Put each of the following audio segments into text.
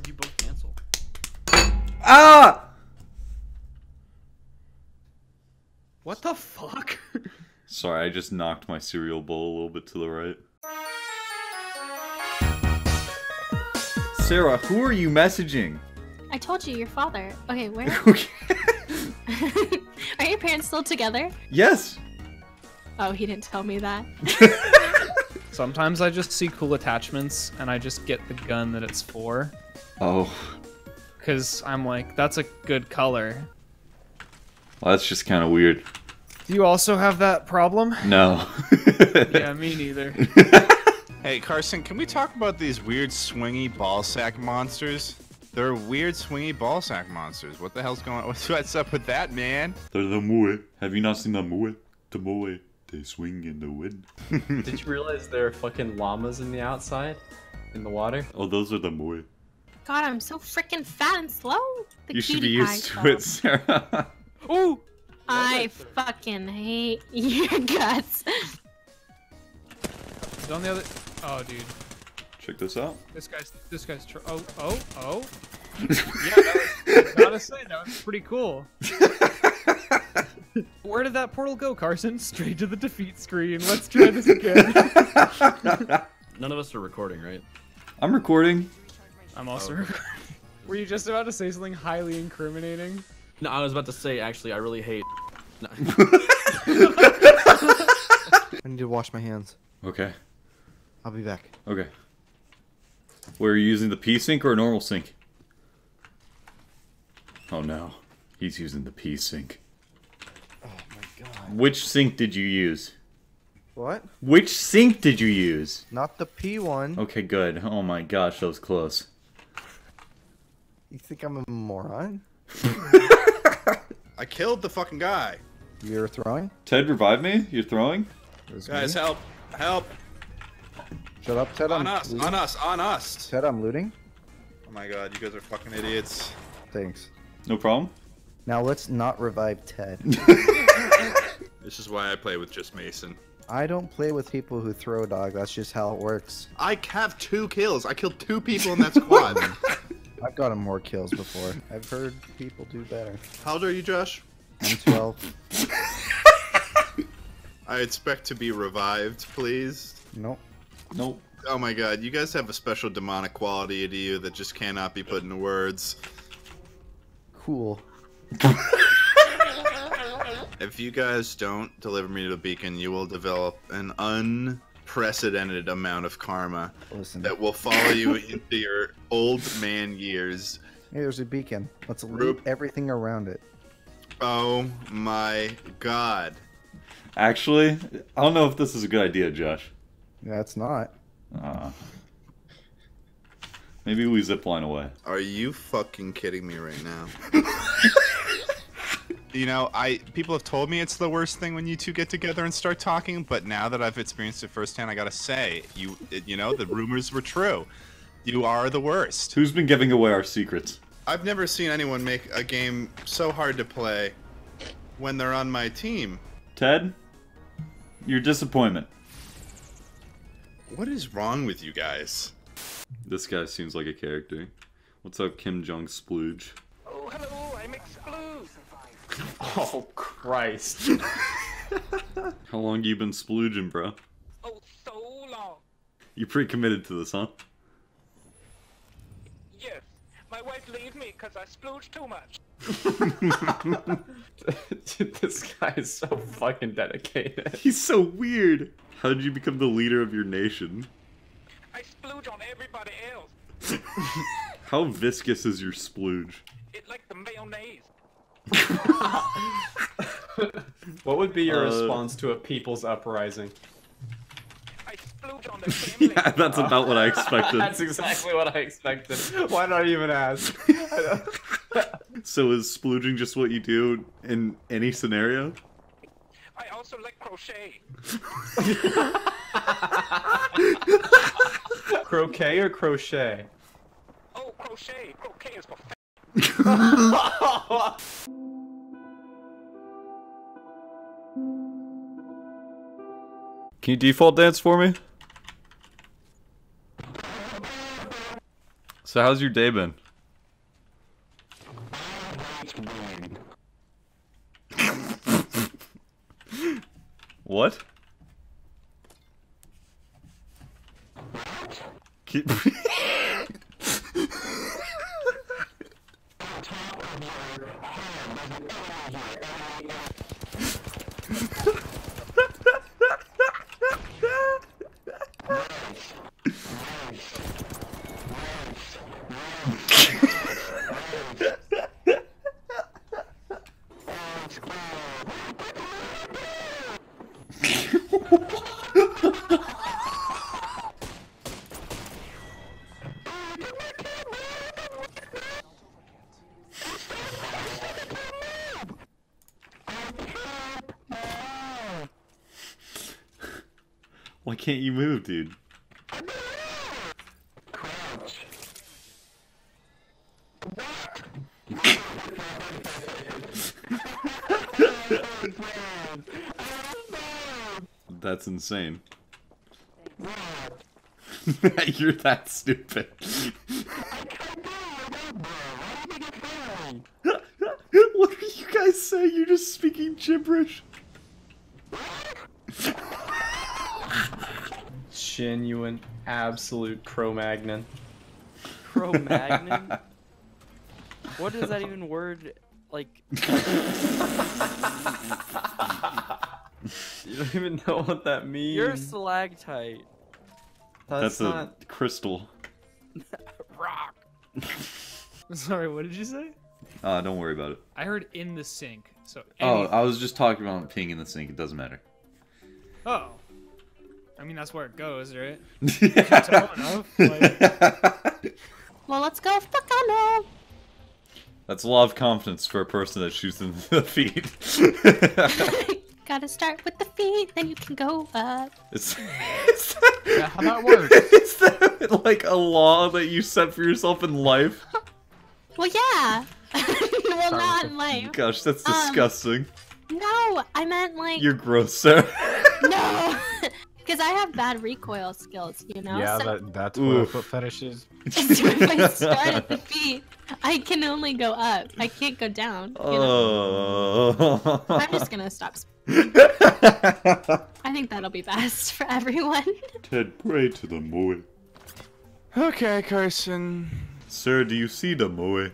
Why'd you both cancel? Ah! What the fuck? Sorry, I just knocked my cereal bowl a little bit to the right. Sara, who are you messaging? I told you, your father. Okay, where? Are your parents still together? Yes. Oh, he didn't tell me that. Sometimes I just see cool attachments and I just get the gun that it's for. Oh. Because I'm like, that's a good color. Well, that's just kind of weird. Do you also have that problem? No. Yeah, me neither. Hey, Carson, can we talk about these weird swingy ballsack monsters? They're weird swingy ballsack monsters. What the hell's going on? What's up with that, man? They're the Moai. Have you not seen the Moai? The Moai. They swing in the wind. Did you realize there are fucking llamas in the outside? In the water? Oh, those are the Moai. God, I'm so freaking fat and slow. The you should be used to it, Sara. Ooh! I fucking hate your guts. It's on the other. Oh, dude. Check this out. This guy's. Oh. Yeah, that was, honestly, that was pretty cool. Where did that portal go, Carson? Straight to the defeat screen. Let's try this again. None of us are recording, right? I'm recording. I'm also recording. Were you just about to say something highly incriminating? No, I was about to say, actually, I really hate. No. I need to wash my hands. Okay. I'll be back. Okay. Were you using the pee sink or a normal sink? Oh no. He's using the pee sink. Oh my god. Which sink did you use? What? Which sink did you use? Not the pee one. Okay, good. Oh my gosh, that was close. You think I'm a moron? I killed the fucking guy. You're throwing? Ted, revive me. You're throwing? Guys, me. Help. Help. Shut up, Ted. On us. Ted, I'm looting. Oh my god, you guys are fucking idiots. Thanks. No problem. Now let's not revive Ted. This is why I play with just Mason. I don't play with people who throw, dog. That's just how it works. I have 2 kills. I killed 2 people in that squad. I've gotten more kills before. I've heard people do better. How old are you, Josh? I'm 12. I expect to be revived, please. Nope. Nope. Oh my god, you guys have a special demonic quality to you that just cannot be put into words. Cool. If you guys don't deliver me to the beacon, you will develop an unprecedented amount of karma that will follow you into your old man years. Hey, there's a beacon. Let's loot everything around it. Oh my god. Actually, I don't know if this is a good idea, Josh. Yeah, it's not. Maybe we zipline away. Are you fucking kidding me right now? You know, people have told me it's the worst thing when you two get together and start talking, but now that I've experienced it firsthand, I gotta say, you know, the rumors were true. You are the worst. Who's been giving away our secrets? I've never seen anyone make a game so hard to play when they're on my team. Ted, your disappointment. What is wrong with you guys? This guy seems like a character. What's up, Kim Jong Splooge? Oh, hello, I'm Explooge. Oh, Christ. How long you been splooging, bro? Oh, so long. You pretty committed to this, huh? Yes. My wife leaves me because I splooge too much. Dude, this guy is so fucking dedicated. He's so weird. How did you become the leader of your nation? I splooge on everybody else. How viscous is your splooge? It's like the mayonnaise. What would be your response to a people's uprising? I splooge on the family. Yeah, that's about what I expected. That's exactly what I expected. Why not even ask? So is splooging just what you do in any scenario? I also like crochet. Croquet or crochet? Oh, crochet. Croquet is for f***. Can you default dance for me? So how's your day been? What? Keep... Why can't you move, dude? Crouch. That's insane. You're that stupid. What are you guys saying? You're just speaking gibberish. Genuine, absolute Cro-Magnon. Cro-Magnon? What is that even word? Like... You don't even know what that means. You're a stalactite. That's not... a crystal. Rock. Sorry, what did you say? Don't worry about it. I heard in the sink. So. Anything... Oh, I was just talking about peeing in the sink. It doesn't matter. Oh. I mean, that's where it goes, right? Yeah. Well, let's go fuck on now. That's a lot of confidence for a person that shoots in the feet. Gotta start with the feet, then you can go up. Is that, yeah, how that works? Is that like a law that you set for yourself in life? Well, yeah. Well, not in life. Gosh, that's disgusting. No, I meant like... You're gross, Sarah. No. Because I have bad recoil skills, you know? Yeah, so that's what foot fetish is. So if I start at the feet, I can only go up. I can't go down. Oh. You know? I'm just going to stop. I think that'll be best for everyone. Ted, pray to the Moai. Okay, Carson. Sir, do you see the Moai?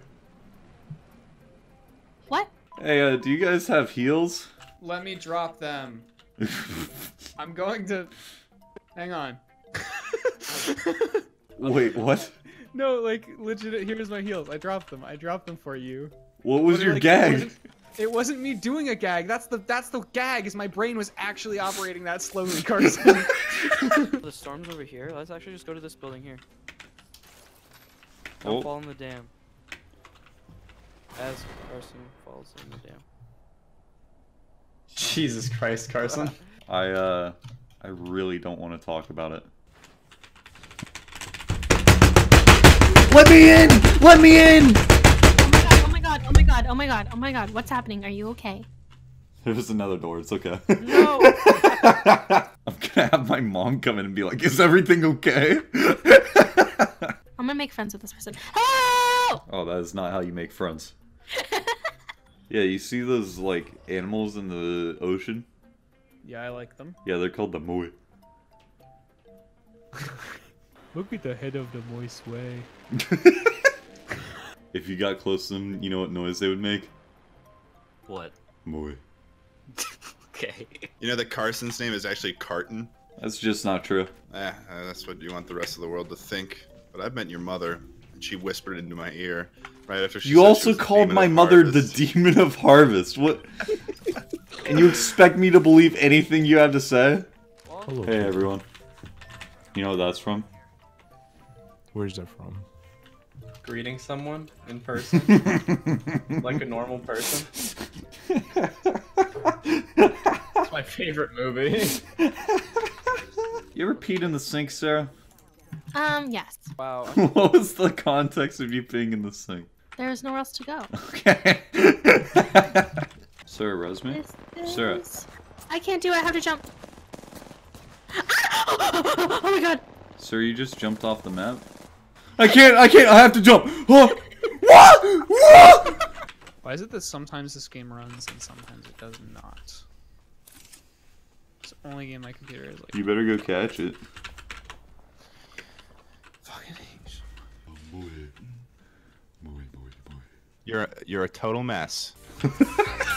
What? Hey, do you guys have heels? Let me drop them. I'm going to... Hang on. Wait, what? No, like, legit, here's my heels. I dropped them. I dropped them for you. What was your gag? It wasn't me doing a gag. That's the gag, is my brain was actually operating that slowly, Carson. The storm's over here. Let's actually just go to this building here. Don't fall in the dam. As Carson falls in the dam. Jesus Christ, Carson. I really don't want to talk about it. Let me in! Let me in! Oh my god, oh my god, oh my god, oh my god, oh my god. What's happening? Are you okay? There's another door, it's okay. No! I'm gonna have my mom come in and be like, is everything okay? I'm gonna make friends with this person. Help! Oh, that is not how you make friends. Yeah, you see those, like, animals in the ocean? Yeah, I like them. Yeah, they're called the Moai. Look at the head of the Moai sway. If you got close to them, you know what noise they would make? What? Moai. Okay. You know that Carson's name is actually Carton? That's just not true. That's what you want the rest of the world to think. But I met your mother, and she whispered into my ear. Right after she called my mother the Demon of Harvest. What? And you expect me to believe anything you had to say? Hello. Hey everyone. You know what that's from? Where's that from? Greeting someone in person, like a normal person. It's my favorite movie. You ever peed in the sink, Sarah? Yes. Wow. What was the context of you peeing in the sink? There was nowhere else to go. Okay. Sarah, res me. Sarah. I can't do it. I have to jump. Ah! Oh my god. Sarah, you just jumped off the map. I can't, I have to jump. Why is it that sometimes this game runs and sometimes it does not? It's the only game my computer is like. You better go catch it. Fucking English. Oh, boy. You're a total mess.